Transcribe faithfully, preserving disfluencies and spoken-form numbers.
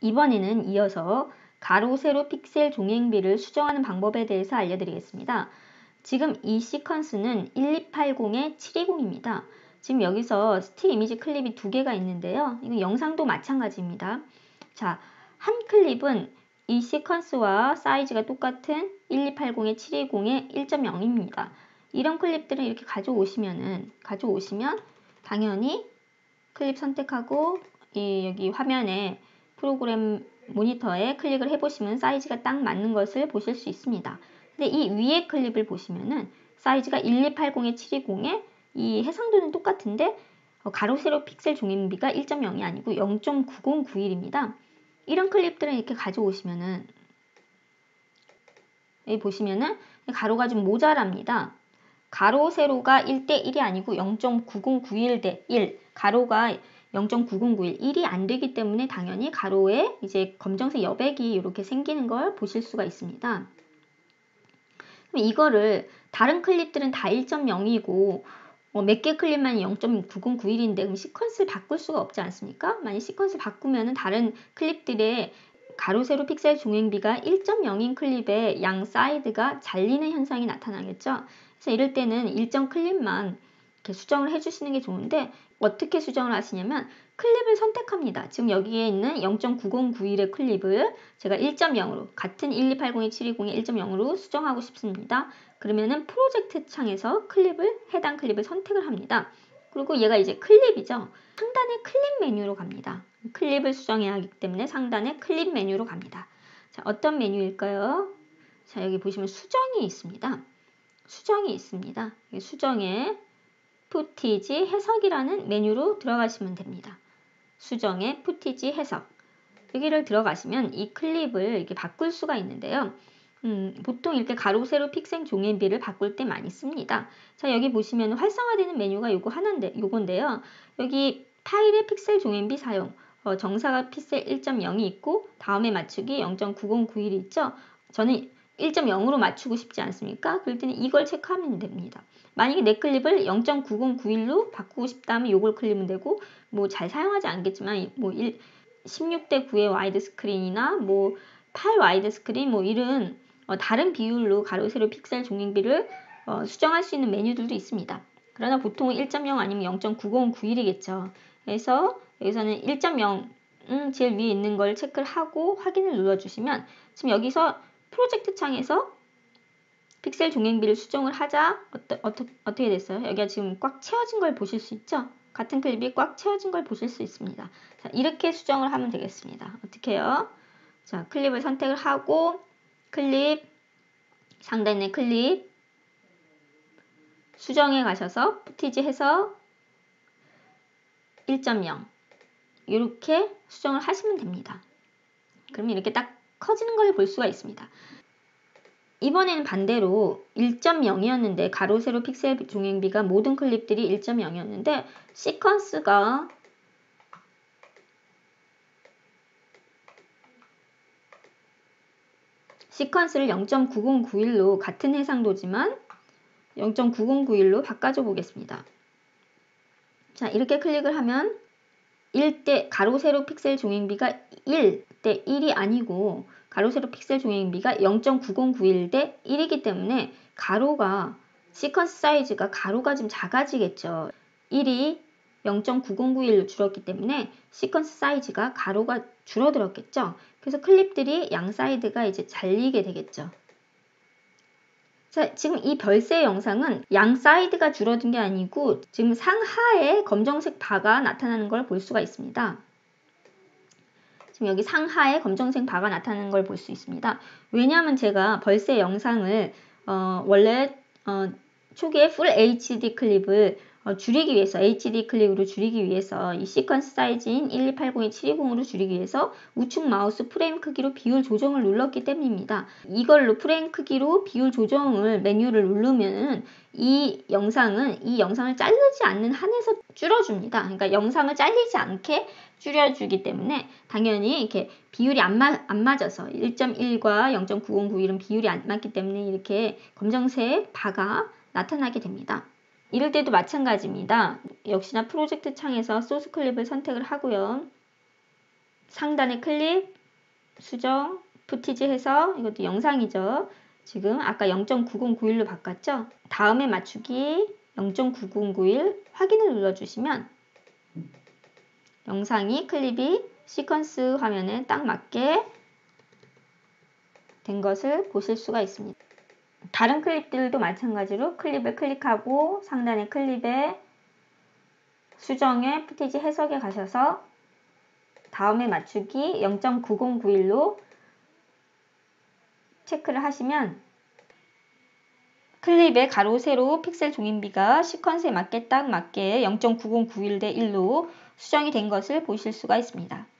이번에는 이어서 가로, 세로 픽셀 종횡비를 수정하는 방법에 대해서 알려드리겠습니다. 지금 이 시퀀스는 일이팔공에 칠이공입니다. 지금 여기서 스틸 이미지 클립이 두 개가 있는데요. 이건 영상도 마찬가지입니다. 자, 한 클립은 이 시퀀스와 사이즈가 똑같은 일이팔공에 칠이공에 일 점 영입니다. 이런 클립들은 이렇게 가져오시면은, 가져오시면 당연히 클립 선택하고 이 여기 화면에 프로그램 모니터에 클릭을 해보시면 사이즈가 딱 맞는 것을 보실 수 있습니다. 근데 이 위에 클립을 보시면은 사이즈가 일이팔공에 칠이공에 이 해상도는 똑같은데 가로, 세로 픽셀 종횡비가 일 점 영이 아니고 영 점 구공구일입니다. 이런 클립들은 이렇게 가져오시면은 여기 보시면은 가로가 좀 모자랍니다. 가로, 세로가 일 대 일이 아니고 영 점 구공구일 대 일, 가로가 영 점 구공구일, 일이 안 되기 때문에 당연히 가로에 이제 검정색 여백이 이렇게 생기는 걸 보실 수가 있습니다. 그럼 이거를 다른 클립들은 다 일 점 영이고 어, 몇 개 클립만 영 점 구공구일인데 그럼 시퀀스를 바꿀 수가 없지 않습니까? 만약 시퀀스 바꾸면 다른 클립들의 가로, 세로 픽셀 종횡비가 일 점 영인 클립의 양 사이드가 잘리는 현상이 나타나겠죠. 그래서 이럴 때는 일정 클립만 이렇게 수정을 해주시는 게 좋은데 어떻게 수정을 하시냐면 클립을 선택합니다. 지금 여기에 있는 영 점 구공구일의 클립을 제가 일 점 영으로 같은 일이팔공에 칠이공에 일 점 영으로 수정하고 싶습니다. 그러면은 프로젝트 창에서 클립을 해당 클립을 선택을 합니다. 그리고 얘가 이제 클립이죠. 상단의 클립 메뉴로 갑니다. 클립을 수정해야 하기 때문에 상단의 클립 메뉴로 갑니다. 자, 어떤 메뉴일까요? 자, 여기 보시면 수정이 있습니다. 수정이 있습니다. 수정에 푸티지 해석이라는 메뉴로 들어가시면 됩니다. 수정에 푸티지 해석. 여기를 들어가시면 이 클립을 이렇게 바꿀 수가 있는데요. 음, 보통 이렇게 가로, 세로 픽셀 종횡비를 바꿀 때 많이 씁니다. 자, 여기 보시면 활성화되는 메뉴가 요거 하나인데, 요건데요. 여기 파일의 픽셀 종횡비 사용. 어, 정사각 픽셀 일 점 영이 있고, 다음에 맞추기 영 점 구공구일이 있죠. 저는 일 점 영으로 맞추고 싶지 않습니까? 그럴 때는 이걸 체크하면 됩니다. 만약에 내 클립을 영 점 구공구일로 바꾸고 싶다면 요걸 클릭하면 되고, 뭐 잘 사용하지 않겠지만, 뭐 십육 대 구의 와이드 스크린이나 뭐 팔 와이드 스크린, 뭐 이런 어, 다른 비율로 가로, 세로 픽셀 종횡비를 어, 수정할 수 있는 메뉴들도 있습니다. 그러나 보통은 일 점 영 아니면 영 점 구공구일이겠죠. 그래서 여기서는 일 점 영 음, 제일 위에 있는 걸 체크를 하고 확인을 눌러주시면 지금 여기서 프로젝트 창에서 픽셀 종횡비를 수정을 하자 어떠, 어떠, 어떻게 됐어요? 여기가 지금 꽉 채워진 걸 보실 수 있죠? 같은 클립이 꽉 채워진 걸 보실 수 있습니다. 자, 이렇게 수정을 하면 되겠습니다. 어떻게 해요? 자, 클립을 선택을 하고 클립, 상단의 클립, 수정에 가셔서 푸티지 해서 일 점 영 이렇게 수정을 하시면 됩니다. 그러면 이렇게 딱 커지는 걸 볼 수가 있습니다. 이번에는 반대로 일 점 영이었는데 가로, 세로 픽셀 종횡비가 모든 클립들이 일 점 영이었는데 시퀀스가 시퀀스를 영 점 구공구일로 같은 해상도지만 영 점 구공구일로 바꿔줘 보겠습니다. 자, 이렇게 클릭을 하면 일 대 가로, 세로 픽셀 종횡비가 일 대 일이 아니고 가로, 세로 픽셀 종횡비가 영 점 구공구일 대 일이기 때문에 가로가 시퀀스 사이즈가 가로가 좀 작아지겠죠. 일이 영 점 구공구일로 줄었기 때문에 시퀀스 사이즈가 가로가 줄어들었겠죠. 그래서 클립들이 양 사이드가 이제 잘리게 되겠죠. 자, 지금 이 별세 영상은 양 사이드가 줄어든 게 아니고 지금 상하에 검정색 바가 나타나는 걸 볼 수가 있습니다. 지금 여기 상하에 검정색 바가 나타나는 걸 볼 수 있습니다. 왜냐하면 제가 별세 영상을 어, 원래 어, 초기에 풀 에이치디 클립을 어, 줄이기 위해서 에이치디 클립으로 줄이기 위해서 이 시퀀스 사이즈인 일이팔공에 칠이공으로 줄이기 위해서 우측 마우스 프레임 크기로 비율 조정을 눌렀기 때문입니다. 이걸로 프레임 크기로 비율 조정을 메뉴를 누르면은 이 영상은 이 영상을 자르지 않는 한에서 줄어줍니다. 그러니까 영상을 잘리지 않게 줄여주기 때문에 당연히 이렇게 비율이 안, 마, 안 맞아서 일 점 일과 영 점 구공구일은 비율이 안 맞기 때문에 이렇게 검정색 바가 나타나게 됩니다. 이럴 때도 마찬가지입니다. 역시나 프로젝트 창에서 소스 클립을 선택을 하고요. 상단에 클릭, 수정, 푸티지 해서 이것도 영상이죠. 지금 아까 영 점 구공구일로 바꿨죠? 다음에 맞추기 영 점 구공구일 확인을 눌러주시면 영상이, 클립이 시퀀스 화면에 딱 맞게 된 것을 보실 수가 있습니다. 다른 클립들도 마찬가지로 클립을 클릭하고 상단의 클립에 수정에 푸티지 해석에 가셔서 다음에 맞추기 영 점 구공구일로 체크를 하시면 클립의 가로, 세로, 픽셀 종인비가 시퀀스에 맞게 딱 맞게 영 점 구공구일 대 일로 수정이 된 것을 보실 수가 있습니다.